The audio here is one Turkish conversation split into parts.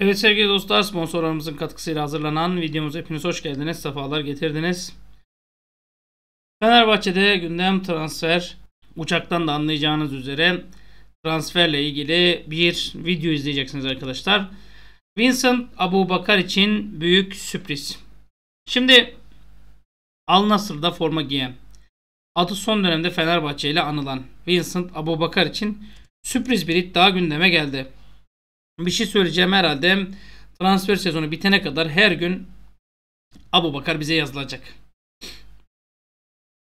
Evet sevgili dostlar, sponsorlarımızın katkısıyla hazırlanan videomuz hepiniz hoş geldiniz, sefalar getirdiniz. Fenerbahçe'de gündem transfer, uçaktan da anlayacağınız üzere transferle ilgili bir video izleyeceksiniz arkadaşlar. Vincent Aboubakar için büyük sürpriz. Şimdi Al-Nassr'da forma giyen, adı son dönemde Fenerbahçe ile anılan Vincent Aboubakar için sürpriz bir iddia gündeme geldi. Bir şey söyleyeceğim, herhalde transfer sezonu bitene kadar her gün Aboubakar bize yazılacak.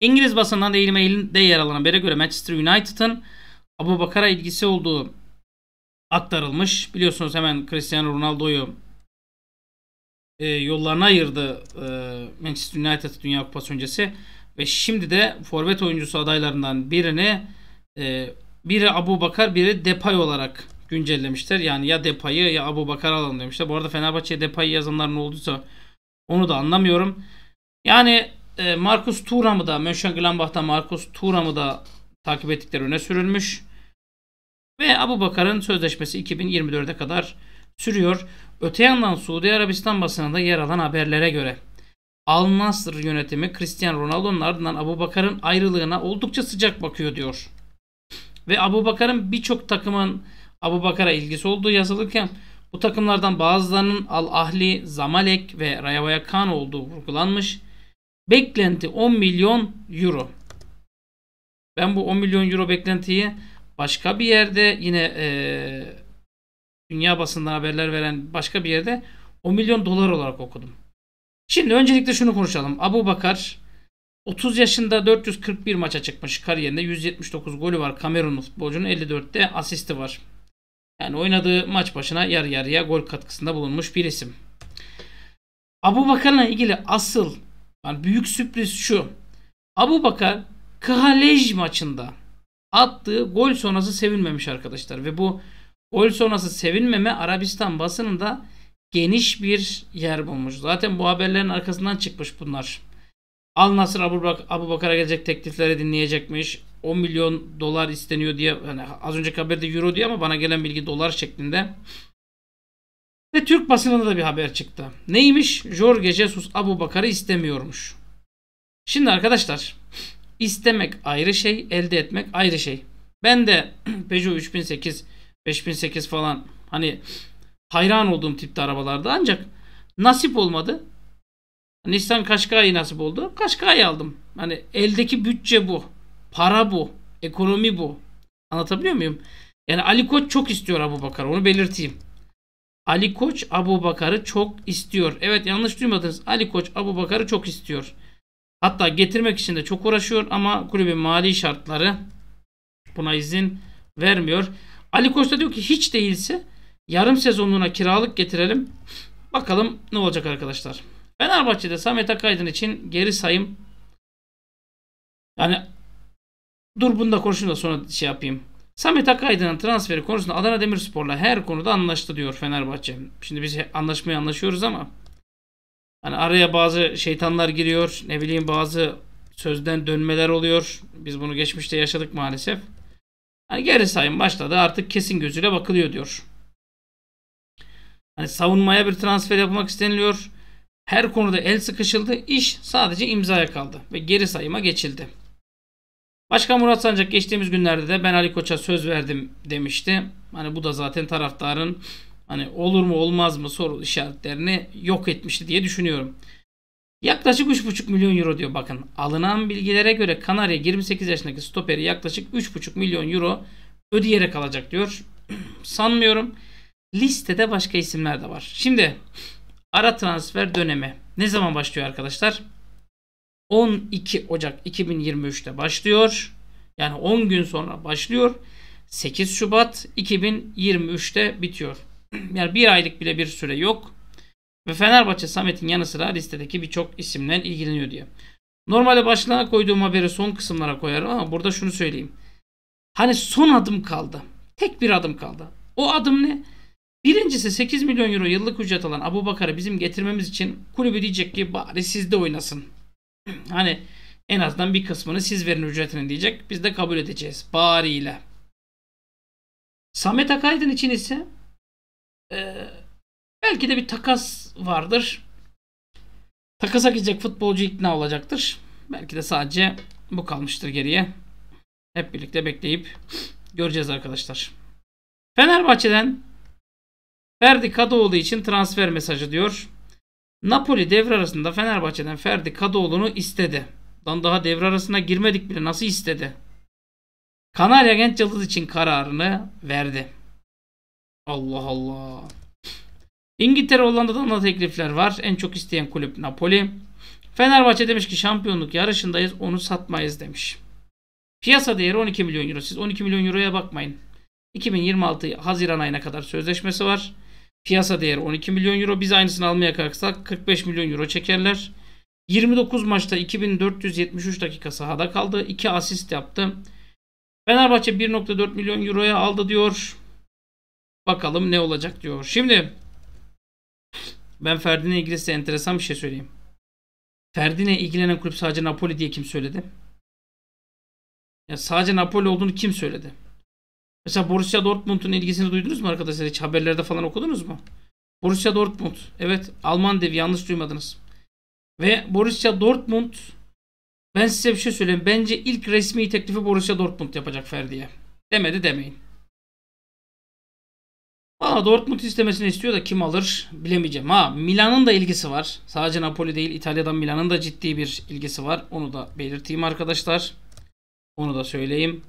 İngiliz basından Daily Mail'de yer alan habere göre Manchester United'ın Aboubakar'a ilgisi olduğu aktarılmış. Biliyorsunuz hemen Cristiano Ronaldo'yu yollarına ayırdı Manchester United Dünya Kupası öncesi ve şimdi de forvet oyuncusu adaylarından biri Aboubakar, biri Depay olarak güncellemişler. Yani ya Depay'ı ya Aboubakar alalım demişler. Bu arada Fenerbahçe'ye Depay'ı yazanlar ne olduysa onu da anlamıyorum. Yani Marcus Thuram'ı da, Mönchengladbach'ta Marcus Thuram'ı da takip ettikleri öne sürülmüş. Ve Aboubakar'ın sözleşmesi 2024'e kadar sürüyor. Öte yandan Suudi Arabistan basınında yer alan haberlere göre Al-Nassr yönetimi Cristiano Ronaldo'nun ardından Aboubakar'ın ayrılığına oldukça sıcak bakıyor diyor. Ve Aboubakar'ın birçok takımın Aboubakar'a ilgisi olduğu yazılırken bu takımlardan bazılarının Al Ahli, Zamalek ve Rayavayakan olduğu vurgulanmış. Beklenti 10 milyon euro. Ben bu 10 milyon euro beklentiyi başka bir yerde, yine dünya basından haberler veren başka bir yerde 10 milyon dolar olarak okudum. Şimdi öncelikle şunu konuşalım. Aboubakar 30 yaşında 441 maça çıkmış. Kariyerinde 179 golü var. Kamerunlu futbolcunun 54'te asisti var. Yani oynadığı maç başına yarı yarıya gol katkısında bulunmuş bir isim. Aboubakar'la ilgili asıl büyük sürpriz şu. Aboubakar Kaleci maçında attığı gol sonrası sevinmemiş arkadaşlar. Ve bu gol sonrası sevinmeme Arabistan basınında geniş bir yer bulmuş. Zaten bu haberlerin arkasından çıkmış bunlar. Al-Nassr Aboubakar'a gelecek teklifleri dinleyecekmiş. 10 milyon dolar isteniyor diye, yani az önceki haberde euro diye ama bana gelen bilgi dolar şeklinde. Ve Türk basınında da bir haber çıktı. Neymiş? Jorge Jesus Aboubakar'ı istemiyormuş. Şimdi arkadaşlar, istemek ayrı şey, elde etmek ayrı şey. Ben de Peugeot 3008, 5008 falan hani hayran olduğum tipte arabalarda, ancak nasip olmadı. Nissan Qashqai nasip oldu. Qashqai aldım. Hani eldeki bütçe bu. Para bu. Ekonomi bu. Anlatabiliyor muyum? Yani Ali Koç çok istiyor Aboubakar'ı. Onu belirteyim. Ali Koç Aboubakar'ı çok istiyor. Evet, yanlış duymadınız. Ali Koç Aboubakar'ı çok istiyor. Hatta getirmek için de çok uğraşıyor ama kulübün mali şartları buna izin vermiyor. Ali Koç da diyor ki hiç değilse yarım sezonluğuna kiralık getirelim. Bakalım ne olacak arkadaşlar. Fenerbahçe'de Samet Akaydın için geri sayım. Yani dur, bunu da konuşayım da sonra şey yapayım. Samet Akaydın'ın transferi konusunda Adana Demirspor'la her konuda anlaştı diyor Fenerbahçe. Şimdi biz anlaşıyoruz ama hani araya bazı şeytanlar giriyor. Ne bileyim, bazı sözden dönmeler oluyor. Biz bunu geçmişte yaşadık maalesef. Yani geri sayım başladı. Artık kesin gözüyle bakılıyor diyor. Hani savunmaya bir transfer yapmak isteniliyor. Her konuda el sıkışıldı. İş sadece imzaya kaldı ve geri sayıma geçildi. Başkan Murat Sancak geçtiğimiz günlerde de ben Ali Koç'a söz verdim demişti. Hani bu da zaten taraftarın hani olur mu olmaz mı soru işaretlerini yok etmişti diye düşünüyorum. Yaklaşık 3,5 milyon euro diyor bakın. Alınan bilgilere göre Kanarya 28 yaşındaki stoperi yaklaşık 3,5 milyon euro ödeyerek alacak diyor. Sanmıyorum. Listede başka isimler de var. Şimdi ara transfer dönemi ne zaman başlıyor arkadaşlar? 12 Ocak 2023'te başlıyor. Yani 10 gün sonra başlıyor. 8 Şubat 2023'te bitiyor. Yani bir aylık bile bir süre yok. Ve Fenerbahçe Samet'in yanı sıra listedeki birçok isimle ilgileniyor diye. Normalde başlığa koyduğum haberi son kısımlara koyarım ama burada şunu söyleyeyim. Hani son adım kaldı. Tek bir adım kaldı. O adım ne? Birincisi 8 milyon euro yıllık ücret alan Aboubakar'ı bizim getirmemiz için kulübü diyecek ki bari sizde oynasın. Hani en azından bir kısmını siz verin ücretini diyecek. Biz de kabul edeceğiz. Bariyle. Samet Akaydın için ise Belki de bir takas vardır. Takasa gidecek futbolcu ikna olacaktır. Belki de sadece bu kalmıştır geriye. Hep birlikte bekleyip göreceğiz arkadaşlar. Fenerbahçe'den Ferdi Kadıoğlu için transfer mesajı diyor. Napoli devre arasında Fenerbahçe'den Ferdi Kadıoğlu'nu istedi. Daha devre arasına girmedik bile, nasıl istedi? Kanarya Genç Yıldız için kararını verdi. Allah Allah. İngiltere, Hollanda'dan da teklifler var. En çok isteyen kulüp Napoli. Fenerbahçe demiş ki şampiyonluk yarışındayız, onu satmayız demiş. Piyasa değeri 12 milyon euro. Siz 12 milyon euroya bakmayın. 2026 Haziran ayına kadar sözleşmesi var. Piyasa değeri 12 milyon euro. Biz aynısını almaya kalksak 45 milyon euro çekerler. 29 maçta 2473 dakika sahada kaldı. 2 asist yaptı. Fenerbahçe 1.4 milyon euroya aldı diyor. Bakalım ne olacak diyor. Şimdi ben Ferdi'yle ilgili size enteresan bir şey söyleyeyim. Ferdi'yle ilgilenen kulüp sadece Napoli diye kim söyledi? Ya sadece Napoli olduğunu kim söyledi? Mesela Borussia Dortmund'un ilgisini duydunuz mu arkadaşlar? Hiç haberlerde falan okudunuz mu? Borussia Dortmund. Evet, Alman devi, yanlış duymadınız. Ve Borussia Dortmund, ben size bir şey söyleyeyim. Bence ilk resmi teklifi Borussia Dortmund yapacak Ferdi'ye. Demedi demeyin. Valla Dortmund istemesini istiyor da kim alır bilemeyeceğim. Ha, Milan'ın da ilgisi var. Sadece Napoli değil, İtalya'dan Milan'ın da ciddi bir ilgisi var. Onu da belirteyim arkadaşlar. Onu da söyleyeyim.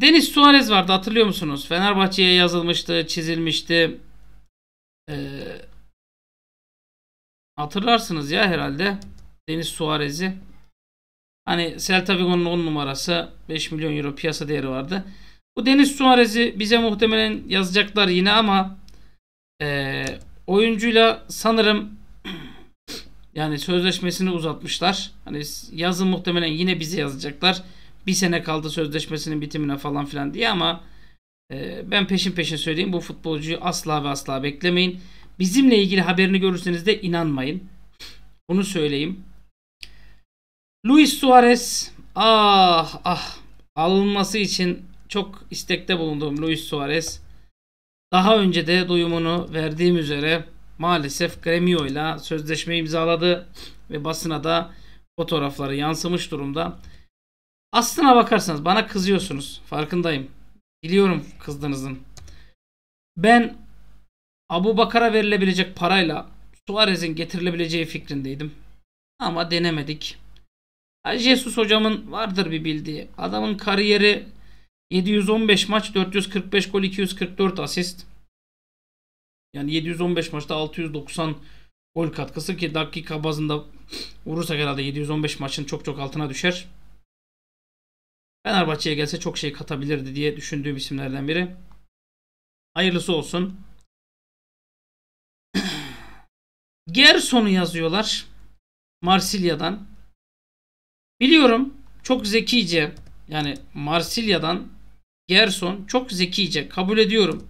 Denis Suarez vardı, hatırlıyor musunuz? Fenerbahçe'ye yazılmıştı, çizilmişti. Hatırlarsınız ya herhalde Denis Suarez'i. Hani Celta Vigo'nun 10 numarası, 5 milyon euro piyasa değeri vardı. Bu Denis Suarez'i bize muhtemelen yazacaklar yine ama oyuncuyla sanırım yani sözleşmesini uzatmışlar. Hani yazın muhtemelen yine bize yazacaklar. Bir sene kaldı sözleşmesinin bitimine falan filan diye ama ben peşin söyleyeyim, bu futbolcuyu asla ve asla beklemeyin. Bizimle ilgili haberini görürseniz de inanmayın. Onu söyleyeyim. Luis Suarez, alınması için çok istekte bulunduğum Luis Suarez, daha önce de duyumunu verdiğim üzere maalesef Gremio ile sözleşme imzaladı ve basına da fotoğrafları yansımış durumda. Aslına bakarsanız bana kızıyorsunuz, farkındayım. Biliyorum kızdığınızın. Ben Aboubakar'a verilebilecek parayla Suarez'in getirilebileceği fikrindeydim. Ama denemedik. Jesus hocamın vardır bir bildiği. Adamın kariyeri 715 maç, 445 gol, 244 asist. Yani 715 maçta 690 gol katkısı ki dakika bazında vurursak herhalde 715 maçın çok altına düşer. Fenerbahçe'ye gelse çok şey katabilirdi diye düşündüğüm isimlerden biri. Hayırlısı olsun. Gerson'u yazıyorlar Marsilya'dan. Biliyorum çok zekice, yani Marsilya'dan Gerson çok zekice, kabul ediyorum.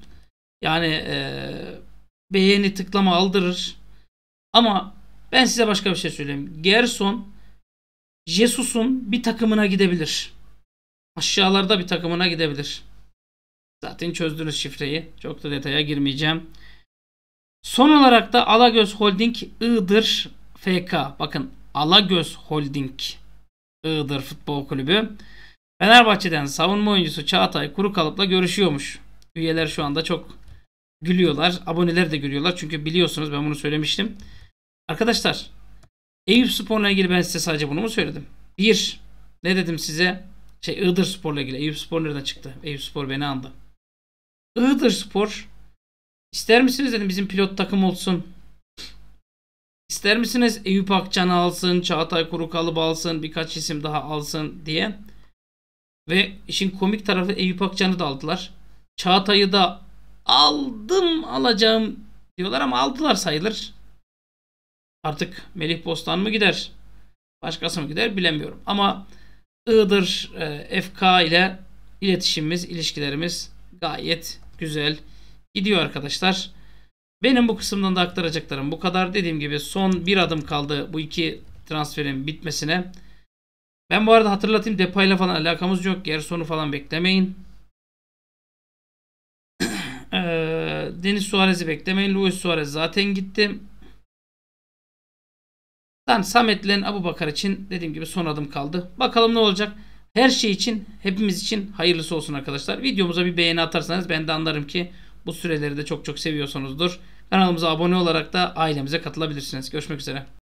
Yani beğeni tıklama aldırır. Ama ben size başka bir şey söyleyeyim. Gerson Jesus'un bir takımına gidebilir. Aşağılarda bir takımına gidebilir. Zaten çözdünüz şifreyi. Çok da detaya girmeyeceğim. Son olarak da Alagöz Holding Iğdır FK. Bakın, Alagöz Holding Iğdır Futbol Kulübü Fenerbahçe'den savunma oyuncusu Çağatay Kurukalıp'la görüşüyormuş. Üyeler şu anda çok gülüyorlar. Aboneler de gülüyorlar. Çünkü biliyorsunuz ben bunu söylemiştim. Arkadaşlar, Eyüp Spor'la ilgili ben size sadece bunu mu söyledim? Bir, ne dedim size? Iğdır Spor'la ilgili. Eyüp Spor nereden çıktı? Eyüp Spor beni andı. Iğdır Spor, İster misiniz dedim bizim pilot takım olsun. İster misiniz Eyüp Akcan'ı alsın, Çağatay Kurukalıp alsın, birkaç isim daha alsın diye. Ve işin komik tarafı Eyüp Akcan'ı da aldılar. Çağatay'ı da alacağım diyorlar ama aldılar sayılır. Artık Melih Bostan mı gider, başkası mı gider bilemiyorum. Ama Iğdır FK ile iletişimimiz, ilişkilerimiz gayet güzel gidiyor arkadaşlar. Benim bu kısımdan da aktaracaklarım bu kadar. Dediğim gibi son bir adım kaldı bu iki transferin bitmesine. Ben bu arada hatırlatayım, Depay'la falan alakamız yok. Gerson'u falan beklemeyin. Denis Suarez'i beklemeyin. Luis Suarez zaten gitti. Lan Samet'le Aboubakar için dediğim gibi son adım kaldı. Bakalım ne olacak. Her şey için, hepimiz için hayırlısı olsun arkadaşlar. Videomuza bir beğeni atarsanız ben de anlarım ki bu süreleri de çok çok seviyorsunuzdur. Kanalımıza abone olarak da ailemize katılabilirsiniz. Görüşmek üzere.